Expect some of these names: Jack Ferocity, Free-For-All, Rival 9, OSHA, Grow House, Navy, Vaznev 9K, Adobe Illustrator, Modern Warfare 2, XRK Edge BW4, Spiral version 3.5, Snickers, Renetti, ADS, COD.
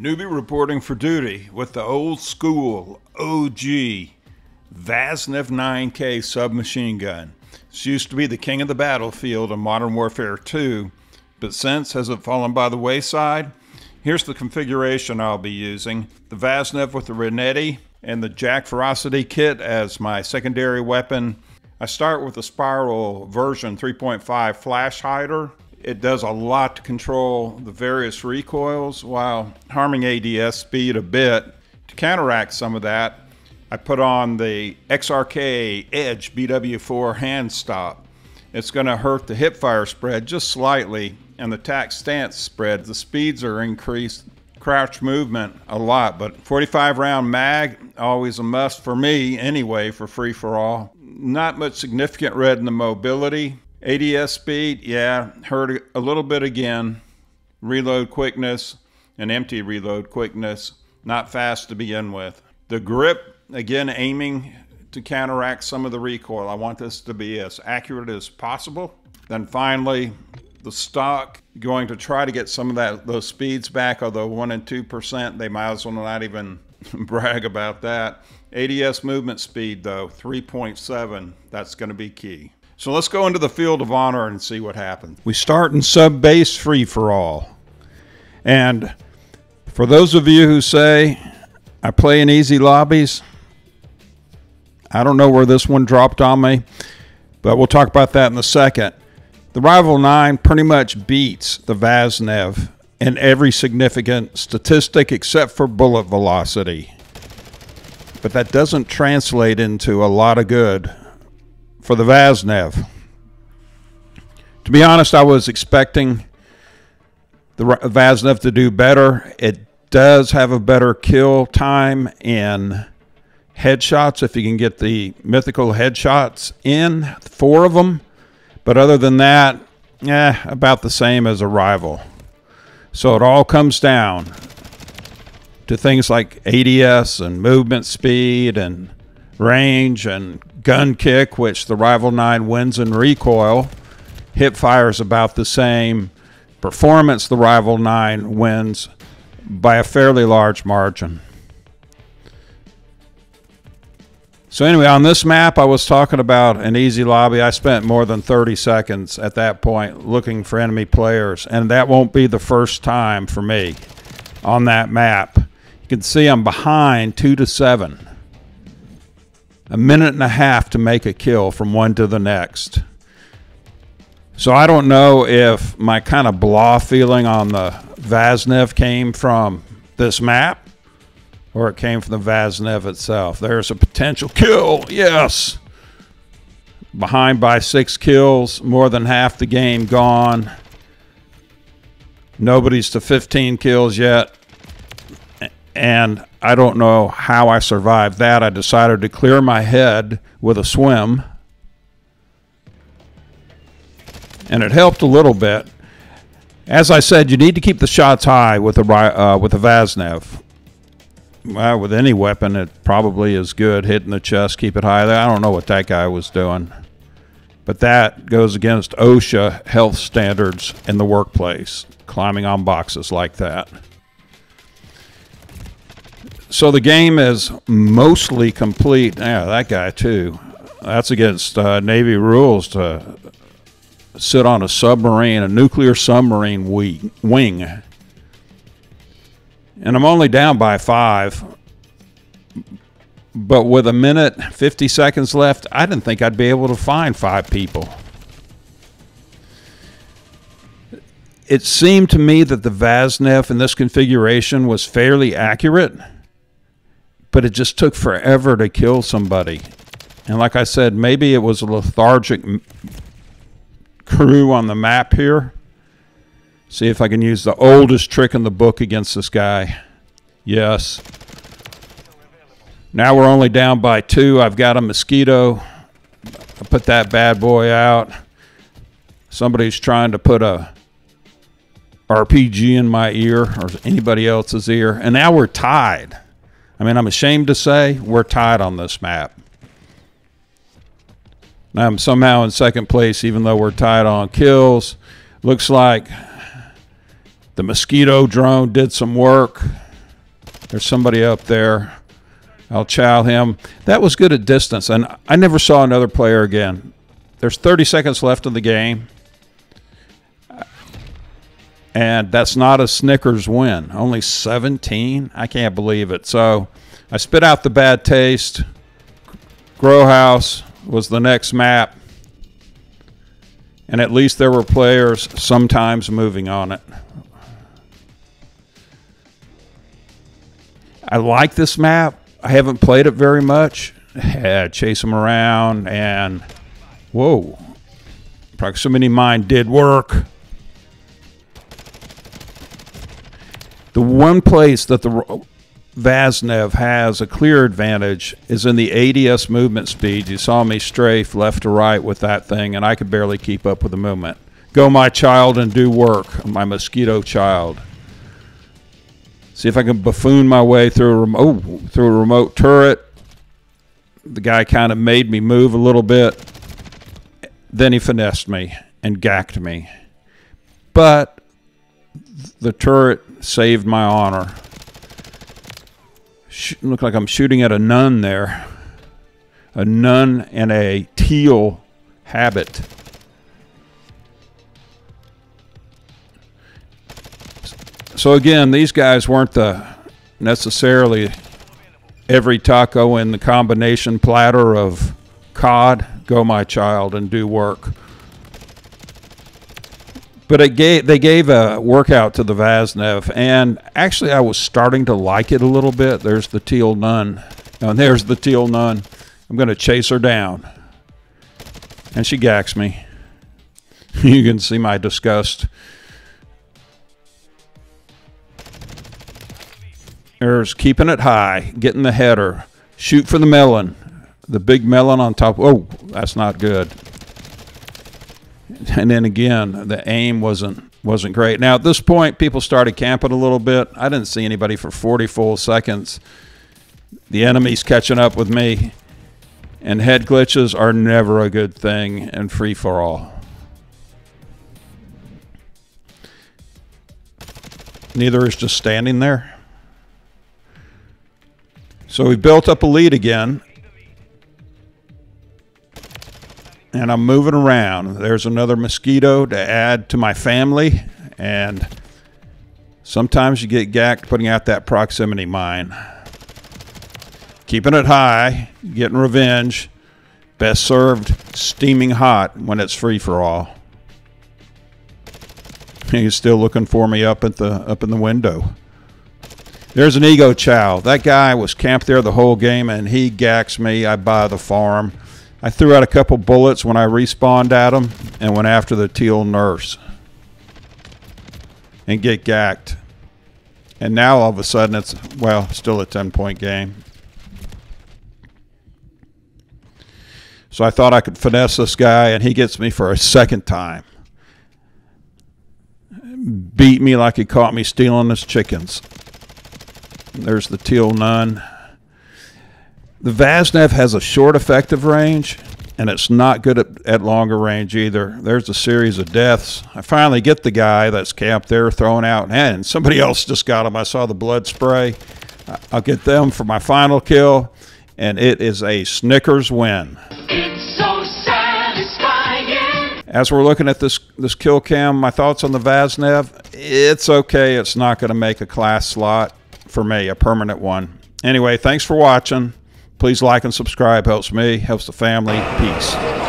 Newbie reporting for duty with the old school OG Vaznev 9K submachine gun. This used to be the king of the battlefield in Modern Warfare 2, but since has it fallen by the wayside? Here's the configuration I'll be using. The Vaznev with the Renetti and the Jack Ferocity kit as my secondary weapon. I start with the Spiral version 3.5 flash hider. It does a lot to control the various recoils while harming ADS speed a bit. To counteract some of that, I put on the XRK Edge BW4 hand stop. It's going to hurt the hipfire spread just slightly and the tack stance spread. The speeds are increased, crouch movement a lot, but 45 round mag, always a must for me anyway for free-for-all. Not much significant red in the mobility. ADS speed, yeah, hurt a little bit again. Reload quickness and empty reload quickness. Not fast to begin with. The grip, again, aiming to counteract some of the recoil. I want this to be as accurate as possible. Then finally, the stock, going to try to get some of those speeds back, although 1% and 2%, they might as well not even brag about that. ADS movement speed, though, 3.7. That's going to be key. So let's go into the field of honor and see what happens. We start in sub-base free-for-all. And for those of you who say, I play in easy lobbies, I don't know where this one dropped on me, but we'll talk about that in a second. The Rival 9 pretty much beats the Vaznev in every significant statistic except for bullet velocity. But that doesn't translate into a lot of good for the Vaznev. To be honest, I was expecting the Vaznev to do better. It does have a better kill time in headshots if you can get the mythical headshots in, 4 of them. But other than that, about the same as a Rival. So it all comes down to things like ADS and movement speed and range and gun kick, which the Rival 9 wins in recoil. Hip fire is about the same. Performance, the Rival 9 wins by a fairly large margin. So anyway, on this map, I was talking about an easy lobby. I spent more than 30 seconds at that point looking for enemy players, and that won't be the first time for me on that map. You can see I'm behind 2 to 7. A minute and a half to make a kill from one to the next. So I don't know if my kind of blah feeling on the Vaznev came from this map or it came from the Vaznev itself. There's a potential kill, yes! Behind by 6 kills, more than half the game gone. Nobody's to 15 kills yet. And I don't know how I survived that. I decided to clear my head with a swim. And it helped a little bit. As I said, you need to keep the shots high with a Vaznev. Well, with any weapon, it probably is good. Hit in the chest, keep it high. I don't know what that guy was doing. But that goes against OSHA health standards in the workplace, climbing on boxes like that. So the game is mostly complete. Yeah, that guy too. That's against Navy rules to sit on a submarine, a nuclear submarine wing. And I'm only down by 5. But with a minute, 50 seconds left, I didn't think I'd be able to find 5 people. It seemed to me that the Vaznev in this configuration was fairly accurate, but it just took forever to kill somebody. And like I said, maybe it was a lethargic crew on the map here. See if I can use the oldest trick in the book against this guy. Yes. Now we're only down by 2. I've got a mosquito. I put that bad boy out. Somebody's trying to put a RPG in my ear or anybody else's ear. And now we're tied. I mean, I'm ashamed to say we're tied on this map. Now I'm somehow in second place, even though we're tied on kills. Looks like the mosquito drone did some work. There's somebody up there. I'll chow him. That was good at distance, and I never saw another player again. There's 30 seconds left in the game, and that's not a Snickers win. Only 17? I can't believe it. So I spit out the bad taste. Grow House was the next map, and at least there were players sometimes moving on it. I like this map. I haven't played it very much. Chase them around, and whoa, proximity mine did work. The one place that the Vaznev has a clear advantage is in the ADS movement speed. You saw me strafe left to right with that thing, and I could barely keep up with the movement. Go, my child, and do work, my mosquito child. See if I can buffoon my way through a remote turret. The guy kind of made me move a little bit. Then he finessed me and gacked me. But the turret saved my honor. Look like I'm shooting at a nun there. A nun in a teal habit. So again, these guys weren't necessarily every taco in the combination platter of cod, go my child, and do work. But they gave a workout to the Vaznev, and actually I was starting to like it a little bit. There's the teal nun, and there's the teal nun. I'm going to chase her down, and she gacks me. You can see my disgust. There's keeping it high, getting the header. Shoot for the melon. The big melon on top. Oh, that's not good. And then again, the aim wasn't great. Now, at this point, people started camping a little bit. I didn't see anybody for 40 full seconds. The enemy's catching up with me. And head glitches are never a good thing in free-for-all. Neither is just standing there. So we built up a lead again, and I'm moving around. There's another mosquito to add to my family, and sometimes you get gacked putting out that proximity mine. Keeping it high, getting revenge, best served steaming hot when it's free for all. He's still looking for me up in the window. There's an ego chow. That guy was camped there the whole game, and he gacks me. I buy the farm. I threw out a couple bullets when I respawned at him and went after the teal nurse and get gacked. And now all of a sudden it's, well, still a 10-point game. So I thought I could finesse this guy, and he gets me for a second time. Beat me like he caught me stealing his chickens. There's the teal nun. The Vaznev has a short effective range, and it's not good at longer range either. There's a series of deaths. I finally get the guy that's camped there thrown out, and somebody else just got him. I saw the blood spray. I'll get them for my final kill, and it is a Snickers win. It's so satisfying. As we're looking at this kill cam, my thoughts on the Vaznev, it's okay. It's not going to make a class slot. For me, a permanent one. Anyway, thanks for watching. Please like and subscribe. Helps me, helps the family. Peace.